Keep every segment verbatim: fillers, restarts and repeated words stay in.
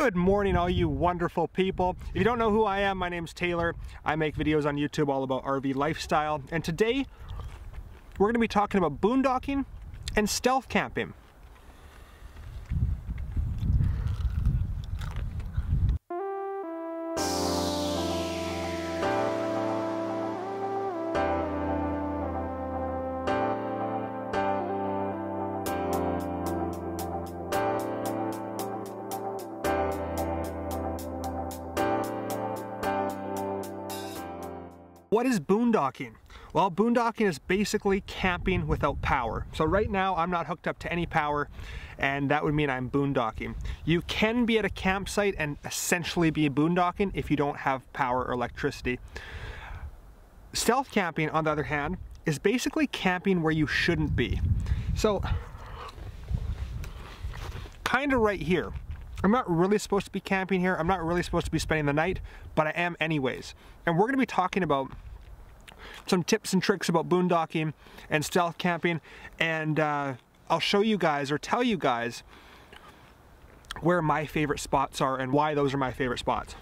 Good morning, all you wonderful people. If you don't know who I am, my name's Taylor. I make videos on YouTube all about R V lifestyle, and today we're going to be talking about boondocking and stealth camping. What is boondocking? Well, boondocking is basically camping without power. So right now I'm not hooked up to any power, and that would mean I'm boondocking. You can be at a campsite and essentially be boondocking if you don't have power or electricity. Stealth camping, on the other hand, is basically camping where you shouldn't be. So kind of right here. I'm not really supposed to be camping here. I'm not really supposed to be spending the night, but I am anyways. And we're going to be talking about some tips and tricks about boondocking and stealth camping, and uh, I'll show you guys or tell you guys where my favorite spots are and why those are my favorite spots.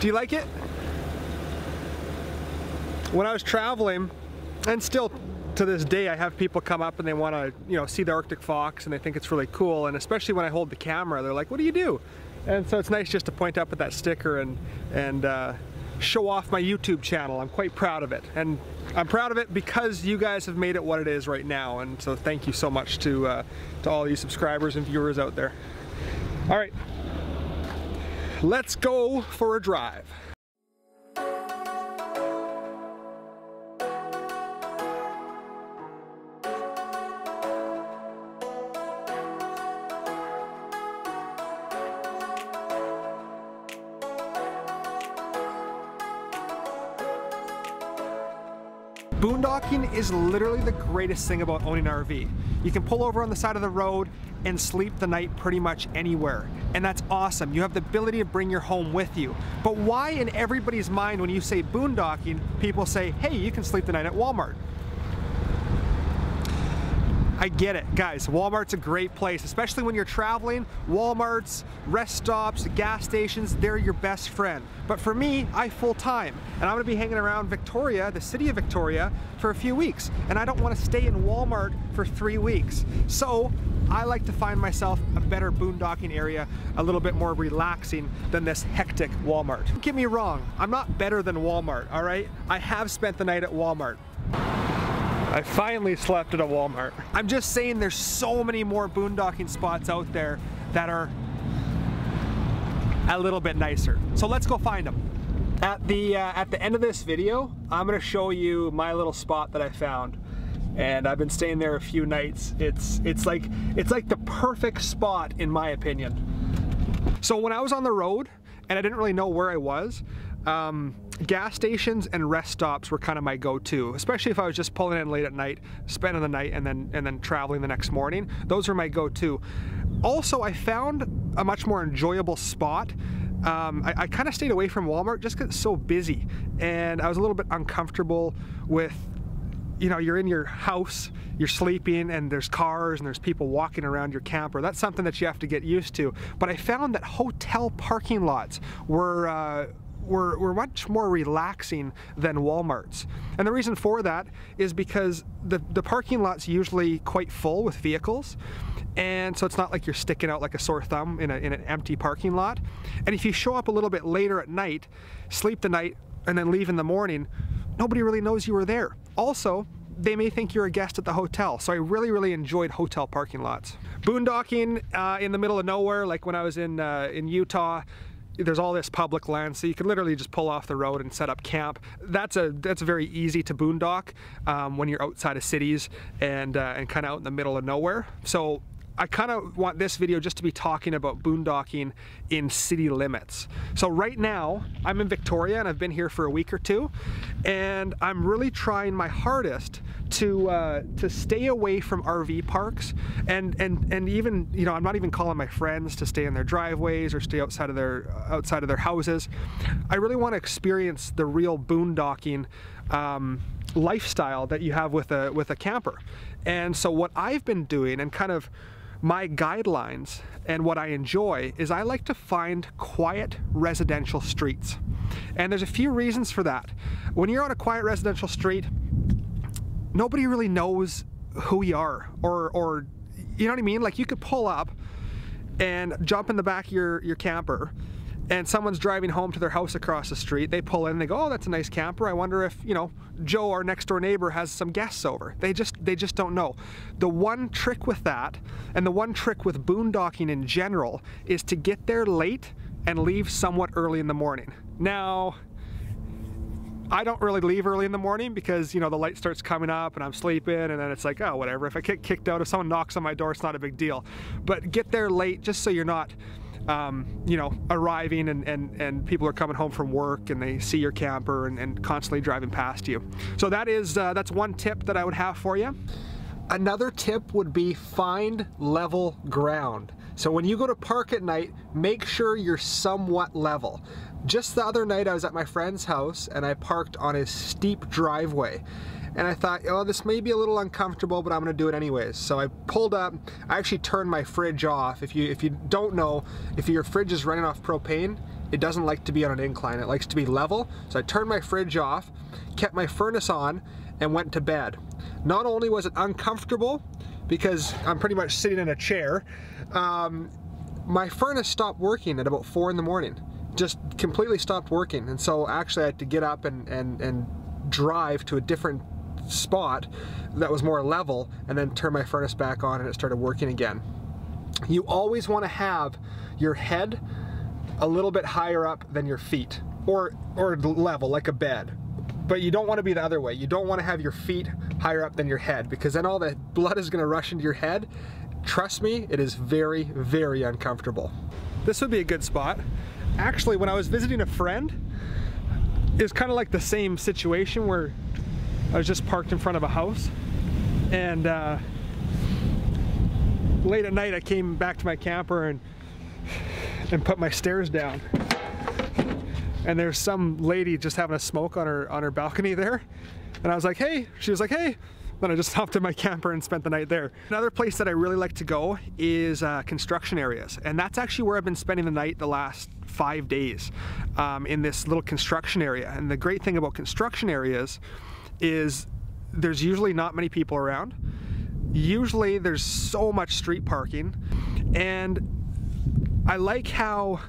Do you like it? When I was traveling, and still to this day, I have people come up and they want to, you know, see the Arctic fox, and they think it's really cool, and especially when I hold the camera, they're like, what do you do? And so it's nice just to point up at that sticker and, and uh, show off my YouTube channel. I'm quite proud of it, and I'm proud of it because you guys have made it what it is right now, and so thank you so much to, uh, to all you subscribers and viewers out there. All right, let's go for a drive. Boondocking is literally the greatest thing about owning an R V. You can pull over on the side of the road and sleep the night pretty much anywhere, and that's awesome. You have the ability to bring your home with you. But why in everybody's mind when you say boondocking, people say, hey, you can sleep the night at Walmart? I get it, guys. Walmart's a great place, especially when you're traveling. Walmarts, rest stops, gas stations, they're your best friend. But for me, I full-time, and I'm gonna be hanging around Victoria, the city of Victoria, for a few weeks, and I don't wanna stay in Walmart for three weeks. So I like to find myself a better boondocking area, a little bit more relaxing than this hectic Walmart. Don't get me wrong, I'm not better than Walmart, all right? I have spent the night at Walmart. I finally slept at a Walmart. I'm just saying there's so many more boondocking spots out there that are a little bit nicer. So let's go find them. At the, uh, at the end of this video, I'm gonna show you my little spot that I found. And I've been staying there a few nights. It's, it's, like, it's like the perfect spot in my opinion. So when I was on the road and I didn't really know where I was, um, gas stations and rest stops were kind of my go-to, especially if I was just pulling in late at night, spending the night, and then and then traveling the next morning. Those were my go-to. Also, I found a much more enjoyable spot. Um, I, I kind of stayed away from Walmart just because it's so busy, and I was a little bit uncomfortable with, you know, you're in your house, you're sleeping, and there's cars and there's people walking around your camper. That's something that you have to get used to. But I found that hotel parking lots were uh, Were, were much more relaxing than Walmart's. And the reason for that is because the, the parking lot's usually quite full with vehicles, and so it's not like you're sticking out like a sore thumb in, a, in an empty parking lot. And if you show up a little bit later at night, sleep the night, and then leave in the morning, nobody really knows you were there. Also, they may think you're a guest at the hotel, so I really, really enjoyed hotel parking lots. Boondocking uh, in the middle of nowhere, like when I was in, uh, in Utah, there's all this public land, so you can literally just pull off the road and set up camp. That's a that's very easy to boondock um, when you're outside of cities and uh, and kind of out in the middle of nowhere. So I kind of want this video just to be talking about boondocking in city limits. So right now I'm in Victoria, and I've been here for a week or two, and I'm really trying my hardest to uh, to stay away from R V parks, and and and even, you know, I'm not even calling my friends to stay in their driveways or stay outside of their outside of their houses. I really want to experience the real boondocking um, lifestyle that you have with a with a camper. And so what I've been doing, and kind of My guidelines and what I enjoy is I like to find quiet residential streets. And there's a few reasons for that. When you're on a quiet residential street, nobody really knows who we are, or, or you know what I mean? Like, you could pull up and jump in the back of your, your camper, and someone's driving home to their house across the street. They pull in and they go, oh, that's a nice camper. I wonder if, you know, Joe, our next door neighbor, has some guests over. They just, they just don't know. The one trick with that, and the one trick with boondocking in general, is to get there late and leave somewhat early in the morning. Now, I don't really leave early in the morning because, you know, the light starts coming up and I'm sleeping, and then it's like, oh, whatever. If I get kicked out, if someone knocks on my door, it's not a big deal. But get there late just so you're not, um, you know, arriving and, and, and people are coming home from work and they see your camper and, and constantly driving past you. So that is, uh, that's one tip that I would have for you. Another tip would be find level ground. So when you go to park at night, make sure you're somewhat level. Just the other night I was at my friend's house and I parked on his steep driveway. And I thought, oh, this may be a little uncomfortable, but I'm gonna do it anyways. So I pulled up, I actually turned my fridge off. If you, if you don't know, if your fridge is running off propane, it doesn't like to be on an incline, it likes to be level. So I turned my fridge off, kept my furnace on, and went to bed. Not only was it uncomfortable, because I'm pretty much sitting in a chair, um, my furnace stopped working at about four in the morning. Just completely stopped working. And so actually I had to get up and, and, and drive to a different spot that was more level, and then turn my furnace back on and it started working again. You always want to have your head a little bit higher up than your feet, or, or level, like a bed. But you don't want to be the other way. You don't want to have your feet higher up than your head, because then all that blood is going to rush into your head. Trust me, it is very, very uncomfortable. This would be a good spot. Actually, when I was visiting a friend, it was kind of like the same situation where I was just parked in front of a house, and uh, late at night I came back to my camper and and put my stairs down, and there's some lady just having a smoke on her on her balcony there, and I was like, hey. She was like, hey. Then I just hopped in my camper and spent the night there. Another place that I really like to go is uh, construction areas, and that's actually where I've been spending the night the last five days um, in this little construction area. And the great thing about construction areas is there's usually not many people around. Usually there's so much street parking, and I like how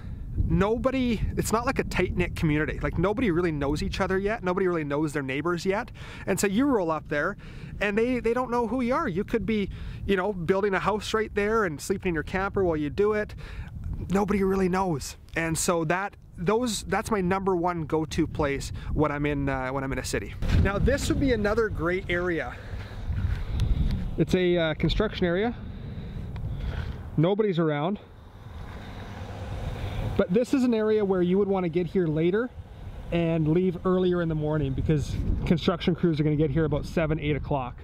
nobody, it's not like a tight-knit community. Like, nobody really knows each other yet. Nobody really knows their neighbors yet. And so you roll up there and they, they don't know who you are. You could be, you know, building a house right there and sleeping in your camper while you do it. Nobody really knows. And so that those that's my number one go-to place when I'm in uh, when I'm in a city. Now this would be another great area. It's a uh, construction area. Nobody's around. But this is an area where you would want to get here later and leave earlier in the morning, because construction crews are going to get here about seven, eight o'clock.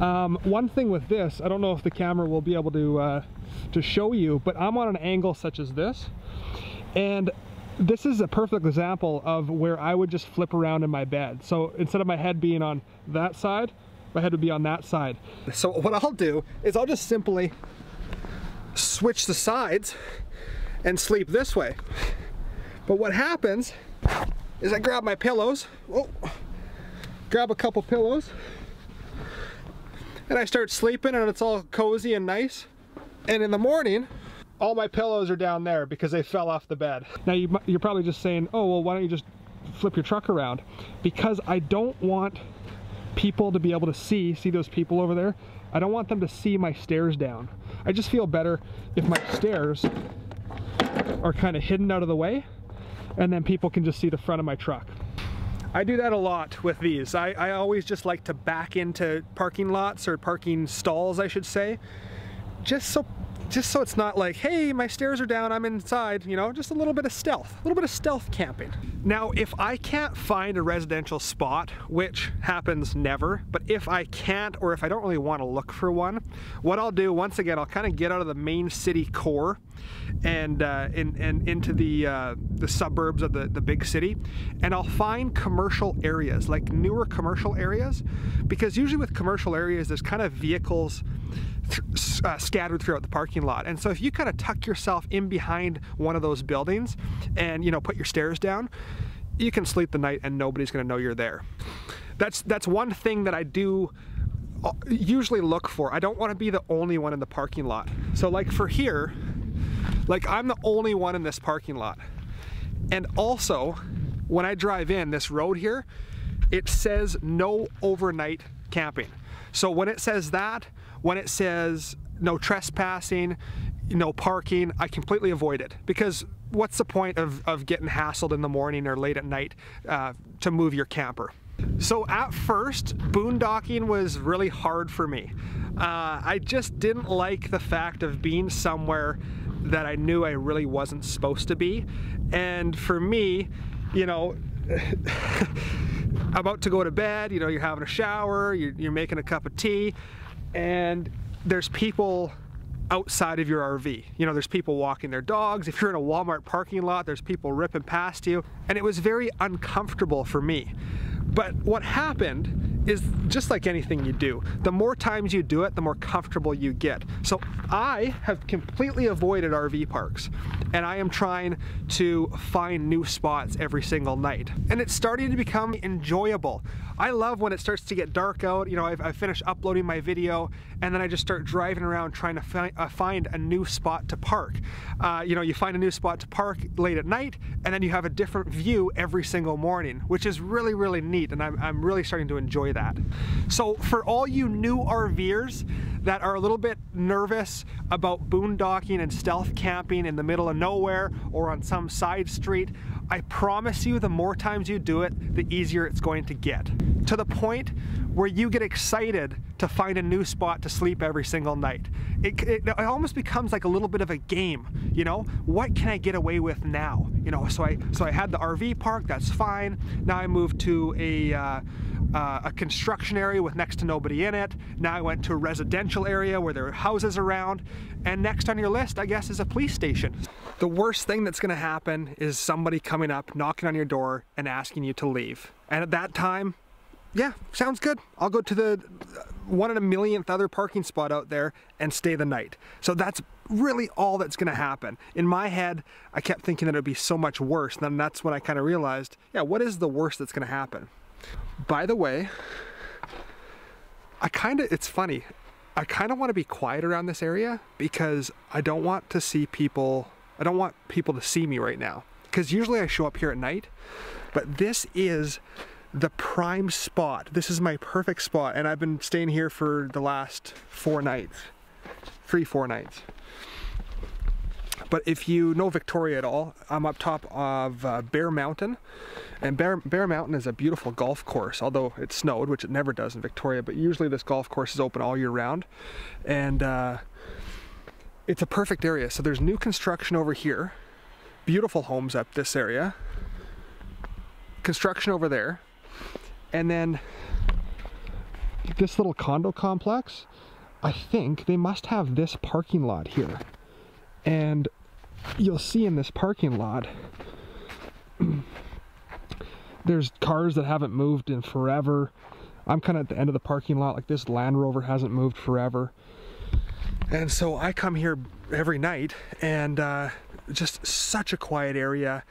Um, one thing with this, I don't know if the camera will be able to, uh, to show you, but I'm on an angle such as this, and this is a perfect example of where I would just flip around in my bed. So instead of my head being on that side, my head would be on that side. So what I'll do is I'll just simply switch the sides and sleep this way. But what happens is I grab my pillows, oh, grab a couple pillows, and I start sleeping, and it's all cozy and nice. And in the morning, all my pillows are down there because they fell off the bed. Now you, you're probably just saying, oh, well, why don't you just flip your truck around? Because I don't want people to be able to see, see those people over there. I don't want them to see my stairs down. I just feel better if my stairs are kind of hidden out of the way, and then people can just see the front of my truck. I do that a lot with these. I, I always just like to back into parking lots, or parking stalls I should say, just so just so it's not like, hey, my stairs are down, I'm inside, you know, just a little bit of stealth, a little bit of stealth camping. Now, if I can't find a residential spot, which happens never, but if I can't, or if I don't really want to look for one, what I'll do, once again, I'll kind of get out of the main city core and uh, in, and into the, uh, the suburbs of the, the big city, and I'll find commercial areas, like newer commercial areas, because usually with commercial areas, there's kind of vehicles th uh, scattered throughout the parking lot. And so if you kind of tuck yourself in behind one of those buildings and, you know, put your stairs down, you can sleep the night and nobody's gonna know you're there. That's, that's one thing that I do usually look for. I don't want to be the only one in the parking lot. So like for here, like I'm the only one in this parking lot. And also, when I drive in, this road here, it says no overnight camping. So when it says that, when it says no trespassing, no parking, I completely avoid it, because what's the point of, of getting hassled in the morning or late at night uh, to move your camper? So at first, boondocking was really hard for me. Uh, I just didn't like the fact of being somewhere that I knew I really wasn't supposed to be. And for me, you know, about to go to bed, you know, you're having a shower, you're, you're making a cup of tea, and there's people outside of your R V. You know, there's people walking their dogs. If you're in a Walmart parking lot, there's people ripping past you. And it was very uncomfortable for me. But what happened is, just like anything you do, the more times you do it, the more comfortable you get. So I have completely avoided R V parks, and I am trying to find new spots every single night. And it's starting to become enjoyable. I love when it starts to get dark out. You know, I've, I've finished uploading my video, and then I just start driving around trying to find, uh, find a new spot to park. Uh, you know, you find a new spot to park late at night, and then you have a different view every single morning, which is really, really neat. And I'm, I'm really starting to enjoy that. So for all you new RVers that are a little bit nervous about boondocking and stealth camping in the middle of nowhere or on some side street, I promise you, the more times you do it, the easier it's going to get, to the point where you get excited to find a new spot to sleep every single night. It, it, it almost becomes like a little bit of a game, you know? What can I get away with now? You know, so I, so I had the R V park, that's fine. Now I moved to a, uh, uh, a construction area with next to nobody in it. Now I went to a residential area where there are houses around. And next on your list, I guess, is a police station. The worst thing that's gonna happen is somebody coming up, knocking on your door and asking you to leave. And at that time, yeah, sounds good. I'll go to the one in a millionth other parking spot out there and stay the night. So that's really all that's gonna happen. In my head, I kept thinking that it would be so much worse. And then that's when I kind of realized, yeah, what is the worst that's gonna happen? By the way, I kind of, it's funny. I kind of want to be quiet around this area because I don't want to see people, I don't want people to see me right now. Because usually I show up here at night, but this is the prime spot. This is my perfect spot, and I've been staying here for the last four nights, three, four nights. But if you know Victoria at all, I'm up top of uh, Bear Mountain, and Bear, Bear Mountain is a beautiful golf course, although it snowed, which it never does in Victoria, but usually this golf course is open all year round, and uh, it's a perfect area. So there's new construction over here, beautiful homes up this area, construction over there, and then this little condo complex. I think they must have this parking lot here, and you'll see in this parking lot there's cars that haven't moved in forever. I'm kind of at the end of the parking lot, like this Land Rover hasn't moved forever, and so I come here every night, and uh, just such a quiet area.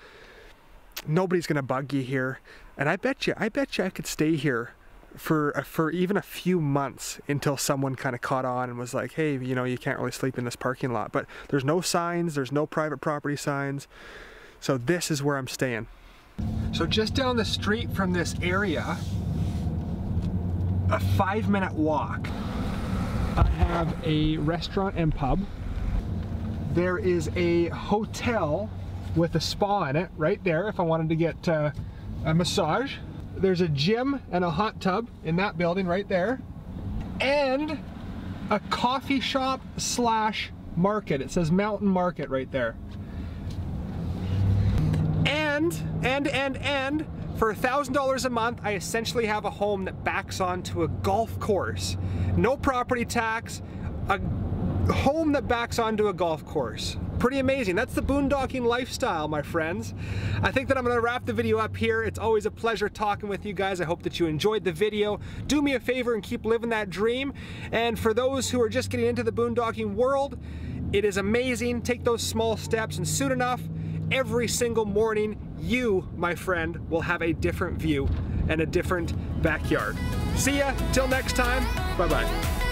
Nobody's gonna bug you here, and I bet you, I bet you I could stay here for uh, for even a few months until someone kind of caught on and was like, hey, you know, you can't really sleep in this parking lot. But there's no signs, there's no private property signs, so this is where I'm staying. So just down the street from this area, a five minute walk, I have a restaurant and pub. There is a hotel with a spa in it right there if I wanted to get uh, a massage. There's a gym and a hot tub in that building right there, and a coffee shop slash market. It says Mountain Market right there. And, and, and, and, for a thousand dollars a month, I essentially have a home that backs onto a golf course. No property tax, a home that backs onto a golf course. Pretty amazing. That's the boondocking lifestyle, my friends. I think that I'm gonna wrap the video up here. It's always a pleasure talking with you guys. I hope that you enjoyed the video. Do me a favor and keep living that dream. And for those who are just getting into the boondocking world, it is amazing. Take those small steps, and soon enough, every single morning, you, my friend, will have a different view and a different backyard. See ya, till next time, bye-bye.